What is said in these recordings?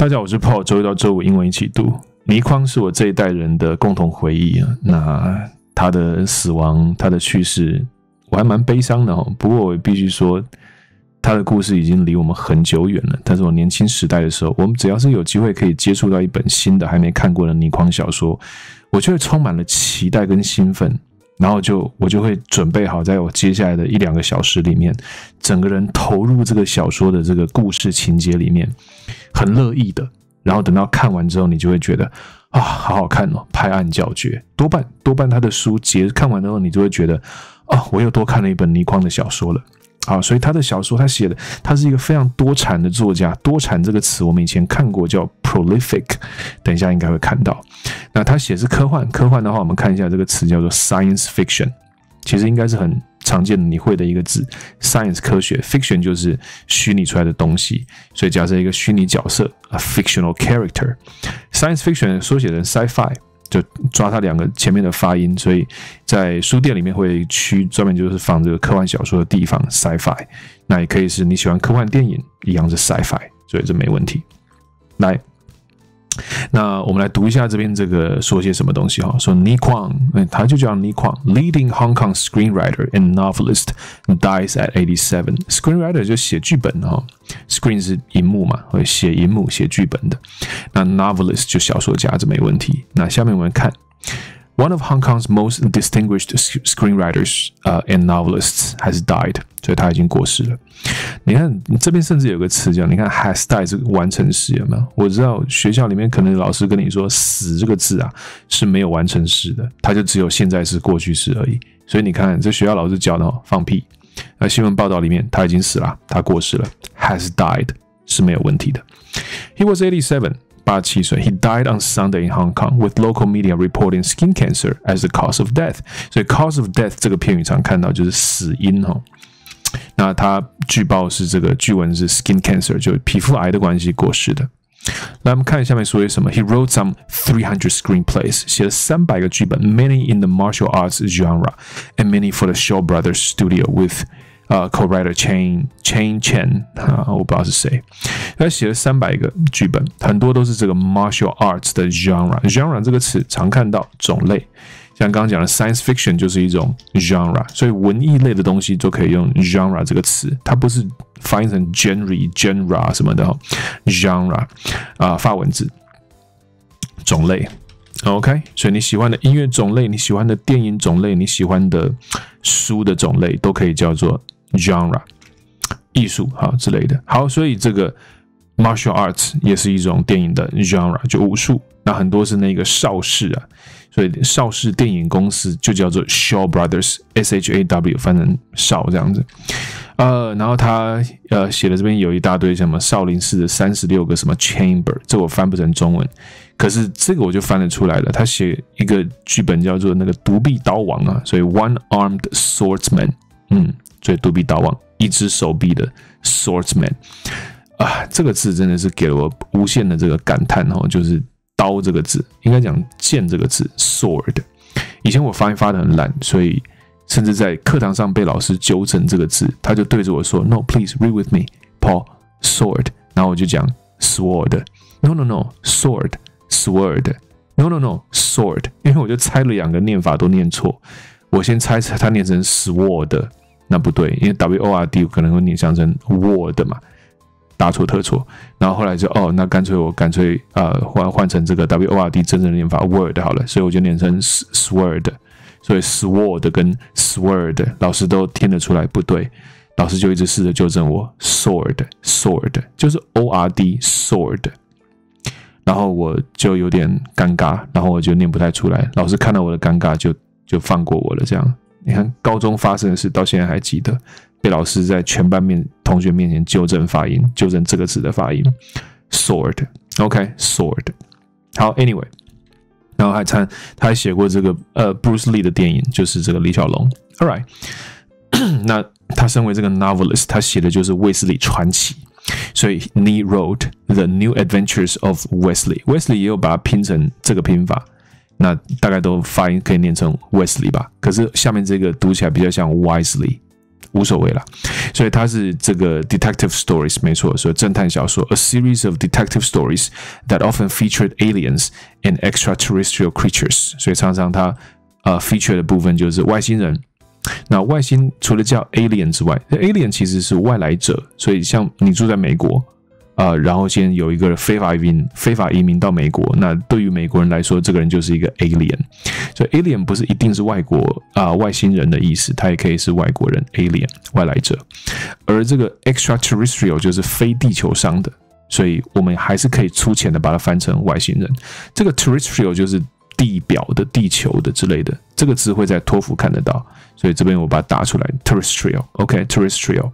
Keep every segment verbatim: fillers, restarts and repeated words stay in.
大家好，我是 Paul， 周一到周五英文一起读。倪匡是我这一代人的共同回忆啊。那他的死亡，他的去世，我还蛮悲伤的哦。不过我必须说，他的故事已经离我们很久远了。但是我年轻时代的时候，我们只要是有机会可以接触到一本新的还没看过的倪匡小说，我就会充满了期待跟兴奋。然后就我就会准备好，在我接下来的一两个小时里面，整个人投入这个小说的这个故事情节里面，很乐意的。然后等到看完之后，你就会觉得啊，好好看哦，拍案叫绝。多半多半他的书结看完之后，你就会觉得啊，我又多看了一本倪匡的小说了。好，所以他的小说，他写的，他是一个非常多产的作家。多产这个词，我们以前看过，叫 prolific， 等一下应该会看到。那他写是科幻，科幻的话，我们看一下这个词叫做 science fiction， 其实应该是很常见的，你会的一个字 ，science 科学 ，fiction 就是虚拟出来的东西。所以假设一个虚拟角色 a fictional character，science fiction 缩写成 sci-fi。就抓它两个前面的发音，所以在书店里面会区专门就是放这个科幻小说的地方 ，sci-fi。那也可以是你喜欢科幻电影，一样是 sci-fi， 所以这没问题。来，那我们来读一下这边这个说些什么东西哈。说 Ni Kuang， 他就叫 Ni Kuang，leading Hong Kong screenwriter and novelist dies at eighty-seven。Screenwriter 就写剧本哈 ，screen 是荧幕嘛，会写荧幕写剧本的。那 novelist 就小说家，这没问题。那下面我们看 ，one of Hong Kong's most distinguished screenwriters、uh, and novelists has died， 所以他已经过世了。你看这边甚至有个词叫，你看 has died 是完成时，有没有？我知道学校里面可能老师跟你说死这个字啊是没有完成时的，它就只有现在式、过去式而已。所以你看这学校老师教的放屁。那新闻报道里面他已经死了，他过世了 ，has died 是没有问题的。He was eighty-seven。八十七岁 He died on Sunday in Hong Kong, with local media reporting skin cancer as the cause of death. 所以 cause of death 这个片语常看到就是死因哦。那他据报是这个据闻是 skin cancer， 就皮肤癌的关系过世的。来，我们看下面说些什么。He wrote some three hundred screenplays， 写了三百个剧本 ，many in the martial arts genre and many for the Shaw Brothers studio with呃 co-writer Chen Chen Chen 啊，我不知道是谁。他写了三百个剧本，很多都是这个 martial arts 的 genre。genre 这个词常看到种类，像刚刚讲的 science fiction 就是一种 genre， 所以文艺类的东西就可以用 genre 这个词，它不是翻译成 genre genre 什么的、哦、genre 啊，法文字种类。OK， 所以你喜欢的音乐种类，你喜欢的电影种类，你喜欢的书的种类，都可以叫做genre 艺术好之类的。好，所以这个 martial arts 也是一种电影的 genre， 就武术。那很多是那个邵氏啊，所以邵氏电影公司就叫做 Shaw Brothers S H A W， 反正邵这样子。呃，然后他呃写的这边有一大堆什么少林寺的三十六个什么 chamber， 这我翻不成中文，可是这个我就翻得出来了。他写一个剧本叫做那个独臂刀王啊，所以 One Armed Swordsman， 嗯。所以独臂刀王，一只手臂的 swordsman 啊，这个字真的是给了我无限的这个感叹哦，就是刀这个字，应该讲剑这个字 sword。以前我发音发得很烂，所以甚至在课堂上被老师纠正这个字，他就对着我说 ，No, please read with me, Paul, sword。然后我就讲 sword， no no no sword sword no no no sword， 因为我就猜了两个念法都念错，我先猜测他念成 sword。那不对，因为 W O R D 可能会念想成 word 嘛，大错特错。然后后来就哦，那干脆我干脆呃换换成这个 W O R D 真正的念法 word 好了，所以我就念成 sword。所以 sword 跟 sword 老师都听得出来不对，老师就一直试着纠正我 sword sword 就是 O R D sword。然后我就有点尴尬，然后我就念不太出来，老师看到我的尴尬就就放过我了这样。你看高中发生的事到现在还记得，被老师在全班面同学面前纠正发音，纠正这个字的发音 sword。 OK sword 好 anyway， 然后还参他还写过这个呃 Bruce Lee 的电影，就是这个李小龙。 Alright 那他身为这个 novelist， 他写的就是卫斯理传奇，所以 Ni wrote The New Adventures of Wesley。 Wesley 也有把它拼成这个拼法，那大概都发音可以念成 Wesley 吧，可是下面这个读起来比较像 Wisely 无所谓啦。所以它是这个 detective stories 没错，所以侦探小说 ，a series of detective stories that often featured aliens and extraterrestrial creatures。所以常常它呃 feature 的部分就是外星人。 那外星除了叫 alien 之外 ，alien 其实是外来者，所以像你住在美国，啊、呃，然后先有一个非法移民，非法移民到美国，那对于美国人来说，这个人就是一个 alien。所以 alien 不是一定是外国啊、呃、外星人的意思，它也可以是外国人 alien 外来者。而这个 extraterrestrial 就是非地球上的，所以我们还是可以粗浅的把它翻成外星人。这个 terrestrial 就是 地表的、地球的之类的，这个词会在托福看得到，所以这边我把它打出来 ，terrestrial，OK，terrestrial，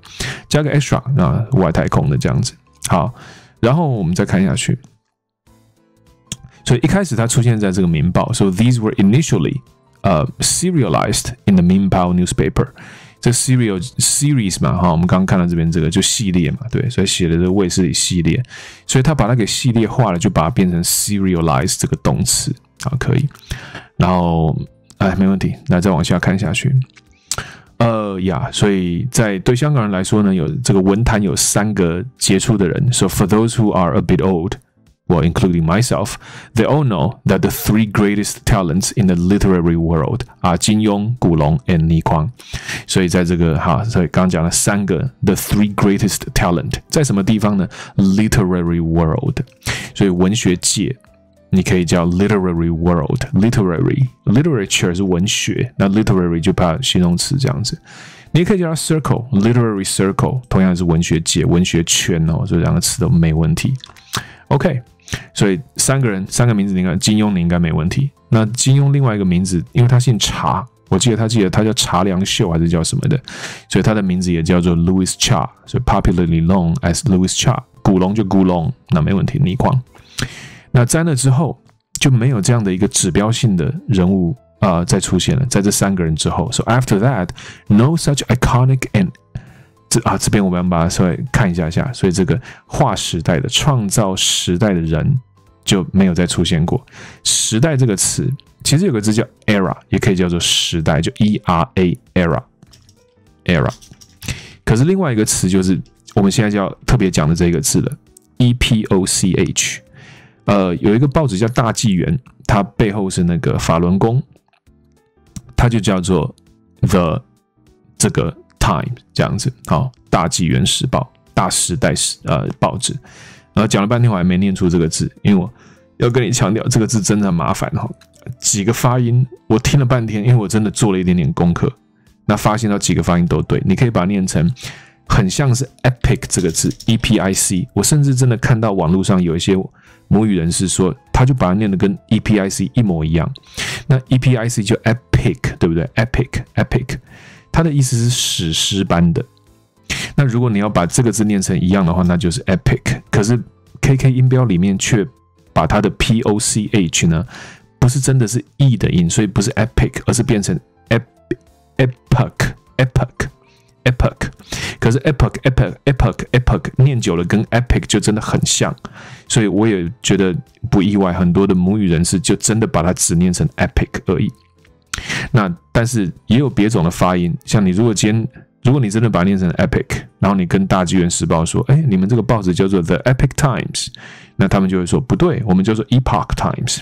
加个 extra， 那外太空的这样子。好，然后我们再看下去。所以一开始它出现在这个《明报》，so these were initially， 呃 ，serialized in the 明报 newspaper。这 serial series 嘛，哈，我们刚刚看到这边这个就系列嘛，对，所以写的这个卫斯理系列，所以他把它给系列化了，就把它变成 serialized 这个动词。 啊，可以，然后哎，没问题。那再往下看下去，呃呀，所以在对香港人来说呢，有这个文坛有三个杰出的人。So for those who are a bit old, well, including myself, they all know that the three greatest talents in the literary world are 金庸、古龙 and 倪匡。所以在这个哈，所以刚刚讲了三个 the three greatest talent 在什么地方呢 ？Literary world， 所以文学界。 你可以叫 literary world, literary, literature 是文学，那 literary 就把形容词这样子。你也可以叫它 circle, literary circle， 同样是文学界、文学圈哦，这两个词都没问题。OK， 所以三个人三个名字，你看金庸你应该没问题。那金庸另外一个名字，因为他姓查，我记得他记得他叫查良秀还是叫什么的，所以他的名字也叫做 Louis Cha， 所以 popularly known as Louis Cha。古龙就古龙，那没问题，倪匡。 那在那之后就没有这样的一个指标性的人物啊、呃、再出现了，在这三个人之后 ，so after that, no such iconic and 这啊这边我们把它稍微看一下下，所以这个划时代的、创造时代的人就没有再出现过。时代这个词其实有个字叫 era， 也可以叫做时代，就 e r a era era。可是另外一个词就是我们现在要特别讲的这个字了 ，epoch。 呃，有一个报纸叫《大纪元》，它背后是那个法轮功，它就叫做 The 这个 Time 这样子，好，《大纪元时报》大时代时呃报纸，然后讲了半天我还没念出这个字，因为我要跟你强调这个字真的很麻烦哈，几个发音我听了半天，因为我真的做了一点点功课，那发现到几个发音都对，你可以把它念成。 很像是 epic 这个字 ，e p i c。我甚至真的看到网络上有一些母语人士说，他就把它念得跟 e p i c 一模一样。那 e p i c 就 epic， 对不对 ？epic，epic， epic 它的意思是史诗般的。那如果你要把这个字念成一样的话，那就是 epic。可是 K K 音标里面却把它的 p o c h 呢，不是真的是 e 的音，所以不是 epic， 而是变成 epic，epoch，epoch。 epoch， 可是 epoch epoch epoch epoch 念久了跟 epic 就真的很像，所以我也觉得不意外，很多的母语人士就真的把它只念成 epic 而已。那但是也有别种的发音，像你如果今天如果你真的把它念成 epic， 然后你跟大纪元时报说，哎，你们这个报纸叫做 The Epic Times， 那他们就会说不对，我们叫做 Epoch Times。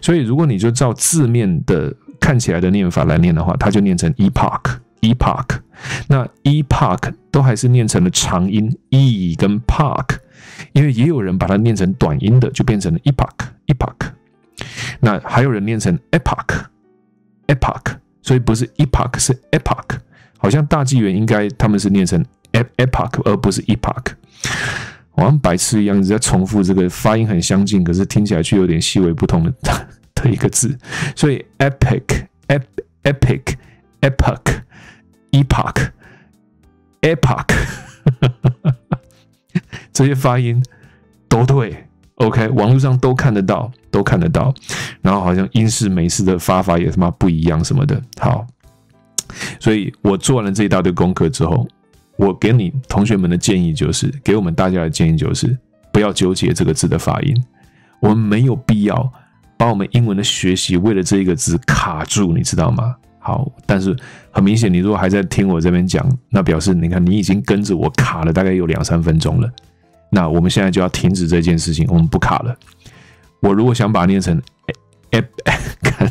所以如果你就照字面的看起来的念法来念的话，它就念成 epoch。 epoch， 那 epoch 都还是念成了长音 e 跟 park， 因为也有人把它念成短音的，就变成了 epoch epoch。那还有人念成 epoch epoch， 所以不是 epoch 是 epoch， 好像大纪元应该他们是念成 epoch 而不是 epoch。我像白痴一样在重复这个发音很相近，可是听起来却有点细微不同的的一个字，所以 epic ep epic epoch。 epoch, epoch， 这些发音都对 ，OK， 网络上都看得到，都看得到。然后好像英式、美式的发法也他妈不一样什么的。好，所以我做完了这一大堆功课之后，我给你同学们的建议就是，给我们大家的建议就是，不要纠结这个字的发音，我们没有必要把我们英文的学习为了这一个字卡住，你知道吗？好，但是很明显，你如果还在听我这边讲，那表示你看你已经跟着我卡了大概有两三分钟了。那我们现在就要停止这件事情，我们不卡了。我如果想把它念成 epoch，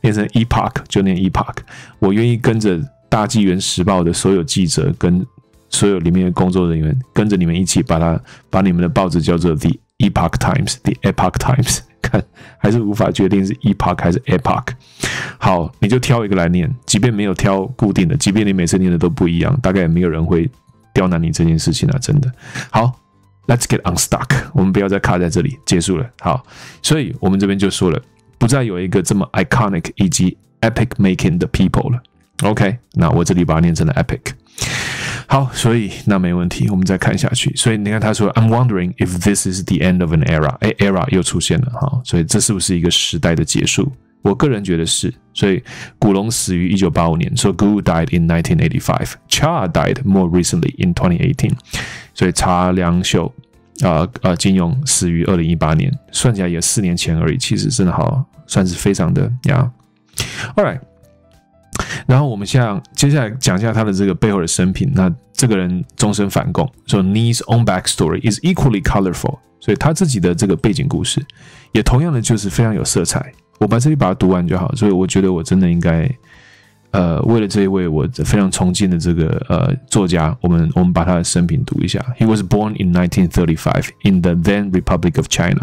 念成 epoch 就念 epoch。我愿意跟着《大纪元时报》的所有记者跟所有里面的工作人员，跟着你们一起把它把你们的报纸叫做 The Epoch Times， The Epoch Times。看，还是无法决定是 epoch 还是 epoch。好，你就挑一个来念，即便没有挑固定的，即便你每次念的都不一样，大概也没有人会刁难你这件事情啊，真的。好。Let's get unstuck， 我们不要再卡在这里，结束了。好，所以我们这边就说了，不再有一个这么 iconic 以及 epic making 的 people 了。OK， 那我这里把它念成了 epic。好，所以那没问题，我们再看下去。所以你看他说 ，I'm wondering if this is the end of an era。哎 ，era 又出现了哈，所以这是不是一个时代的结束？我个人觉得是。所以古龙死于一九八五年，so Gu died in nineteen eighty-five. Cha died more recently in twenty eighteen. 所以查良秀啊啊金庸死于二零一八年，算起来也四年前而已，其实真的好算是非常的呀。All right， 然后我们像接下来讲一下他的这个背后的生平。那这个人终身反共，所以 Ni's own backstory is equally colorful. 所以他自己的这个背景故事也同样的就是非常有色彩。我把这里把它读完就好，所以我觉得我真的应该，呃，为了这一位我非常崇敬的这个呃作家，我们我们把他的生平读一下。He was born in nineteen thirty-five in the then Republic of China，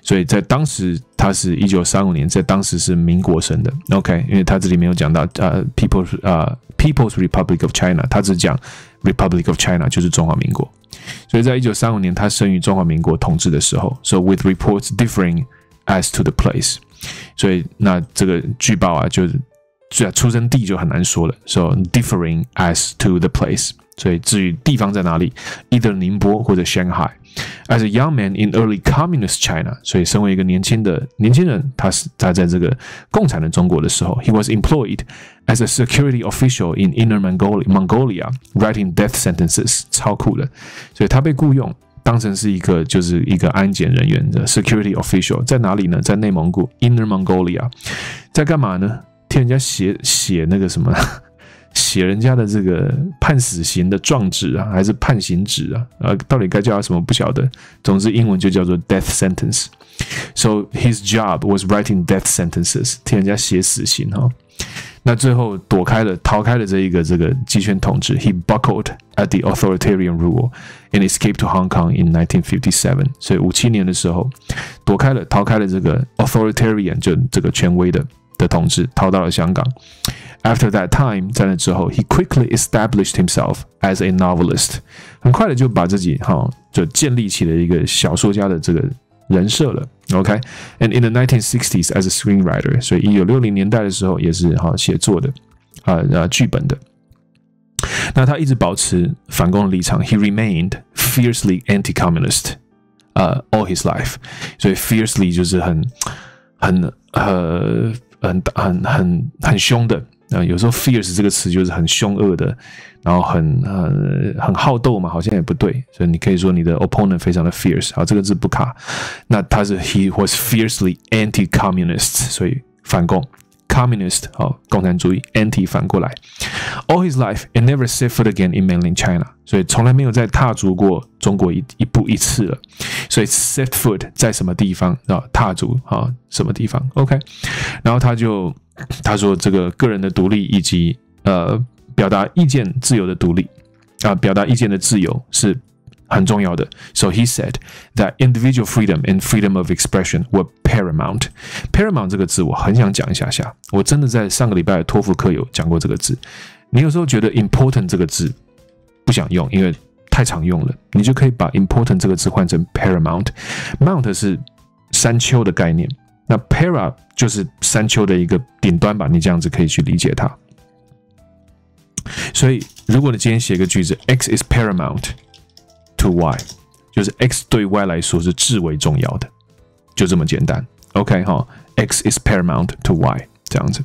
所以在当时他是一九三五年，在当时是民国生的。OK， 因为他这里没有讲到呃 People 呃 People's Republic of China， 他只讲 Republic of China 就是中华民国，所以在一九三五年他生于中华民国统治的时候。So with reports differing as to the place。所以那这个据报啊，就是出生地就很难说了。So differing as to the place， 所以至于地方在哪里 ，either 宁波或者 Shanghai。As a young man in early communist China， 所以身为一个年轻的年轻人，他是他在这个共产的中国的时候 ，he was employed as a security official in Inner Mongolia, Mongolia writing death sentences， 超酷的。所以他被雇佣。当成是一个就是一个安检人员的 security official， 在哪里呢？在内蒙古 Inner Mongolia， 在干嘛呢？替人家写写那个什么，写人家的这个判死刑的状纸啊，还是判刑纸啊？呃，到底该叫他什么不晓得。总之，英文就叫做 death sentence。So his job was writing death sentences， 替人家写死刑哈、哦。那最后躲开了，逃开了这一个这个集权统治。He buckled at the authoritarian rule and escaped to Hong Kong in nineteen fifty-seven。所以五七年的时候，躲开了，逃开了这个 authoritarian 就这个权威的的统治，逃到了香港。After that time， 在那之后 ，he quickly established himself as a novelist。很快的就把自己哈就建立起了一个小说家的这个。人设了 ，OK。And in the nineteen sixties as a screenwriter， 所以一九六零年代的时候也是哈写作的，啊、呃、啊剧本的。那他一直保持反共立场 ，He remained fiercely anti-communist， 呃、uh, all his life。所以 fiercely 就是很很呃很很很很凶的。呃，有时候 fierce 这个词就是很凶恶的，然后很很很好斗嘛，好像也不对，所以你可以说你的 opponent 非常的 fierce， 好，这个字不卡。那他是 he was fiercely anti-communist， 所以反共 ，communist 好，共产主义 ，anti 反过来。All his life and never set foot again in mainland China， 所以从来没有再踏足过中国一一步一次了。所以 set foot 在什么地方啊？踏足啊什么地方 ？OK， 然后他就。他说：“这个个人的独立以及呃表达意见自由的独立啊、呃，表达意见的自由是很重要的。” So he said that individual freedom and freedom of expression were paramount. Paramount 这个字我很想讲一下下，我真的在上个礼拜的托福课有讲过这个字。你有时候觉得 important 这个字不想用，因为太常用了，你就可以把 important 这个字换成 paramount。Mount 是山丘的概念。那 para 就是山丘的一个顶端吧，你这样子可以去理解它。所以，如果你今天写一个句子 ，X is paramount to Y， 就是 X 对 Y 来说是至为重要的，就这么简单。OK 哈 ，X is paramount to Y 这样子。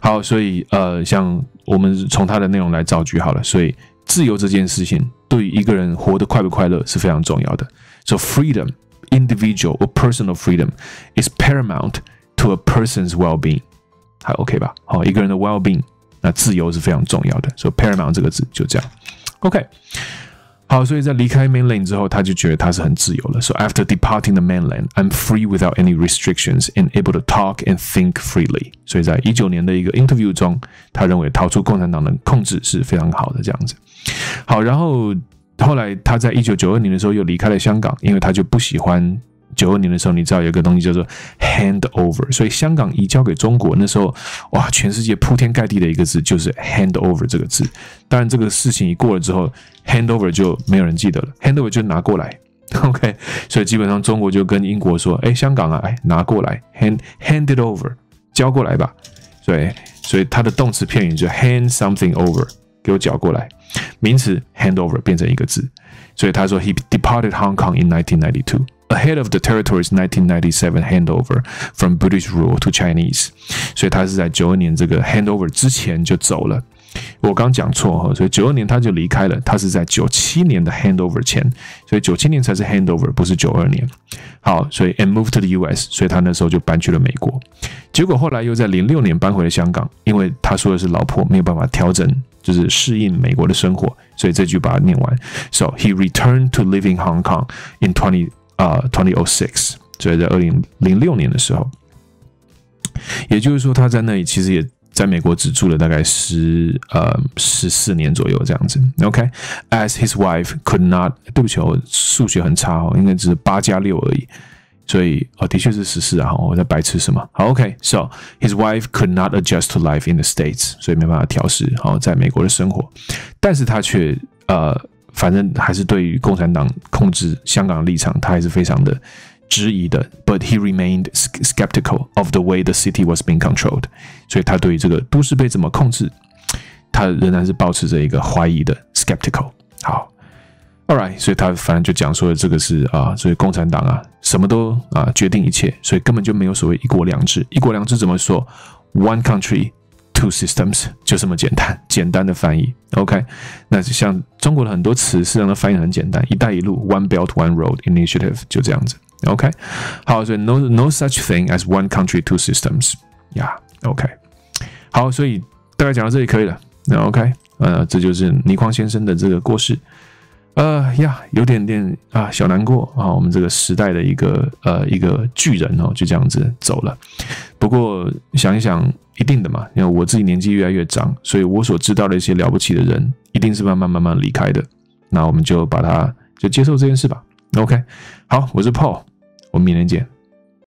好，所以呃，像我们从它的内容来造句好了。所以，自由这件事情对于一个人活得快不快乐是非常重要的。So freedom。Individual or personal freedom is paramount to a person's well-being. 还 OK 吧？好，一个人的 well being， 那自由是非常重要的，所以 paramount 这个字就这样 ，OK。 好，所以在离开 mainland 之后，他就觉得他是很自由了。So after departing the mainland, I'm free without any restrictions and able to talk and think freely. 所以在一九年的一个 interview 中，他认为逃出共产党的控制是非常好的这样子。好，然后后来他在一九九二年的时候又离开了香港，因为他就不喜欢。 九二年的时候，你知道有一个东西叫做 hand over， 所以香港移交给中国那时候，哇，全世界铺天盖地的一个字就是 hand over 这个字。当然，这个事情一过了之后 ，hand over 就没有人记得了 ，hand over 就拿过来 ，OK。所以基本上中国就跟英国说，哎，香港啊，哎，拿过来 ，hand hand it over， 交过来吧。所以，所以它的动词片语就 hand something over， 给我缴过来。名词 hand over 变成一个字，所以他说 he departed Hong Kong in nineteen ninety-two。 Ahead of the territory's nineteen ninety-seven handover from British rule to Chinese， 所以他是在九二年这个 handover 之前就走了。我刚讲错哈，所以九二年他就离开了，他是在九七年的 handover 前，所以九七年才是 handover， 不是九二年。好，所以 and moved to the U S， 所以他那时候就搬去了美国。结果后来又在零六年搬回了香港，因为他说的是老婆没有办法调整。 就是适应美国的生活，所以这句把它念完。So he returned to live in Hong Kong in twenty oh six， 所以在二零零六年的时候，也就是说他在那里其实也在美国只住了大概十呃十四年左右这样子。OK，as his wife could not， 对不起，我数学很差哦，应该只是八加六而已。 所以哦，的确是十四啊！我在白痴什么？好 ，OK，so his wife could not adjust to life in the States， 所以没办法调试好在美国的生活。但是他却呃，反正还是对于共产党控制香港的立场，他还是非常的质疑的。But he remained skeptical of the way the city was being controlled， 所以他对于这个都市被怎么控制，他仍然是保持着一个怀疑的 skeptical。好。 Alright， 所以他反正就讲说这个是啊，所以共产党啊，什么都啊决定一切，所以根本就没有所谓一国两制。一国两制怎么说 ？One country, two systems， 就这么简单，简单的翻译。OK， 那就像中国的很多词，事实上的翻译很简单，一带一路 （One Belt, One Road Initiative） 就这样子。OK， 好，所以 no no such thing as one country, two systems。呀 ，OK， 好，所以大概讲到这里可以了。那 OK， 呃，这就是倪匡先生的这个故事。 呃呀， uh, yeah, 有点点啊，小难过啊。我们这个时代的一个呃一个巨人哦，就这样子走了。不过想一想，一定的嘛，因为我自己年纪越来越长，所以我所知道的一些了不起的人，一定是慢慢慢慢离开的。那我们就把它就接受这件事吧。OK， 好，我是 Paul， 我们明天见。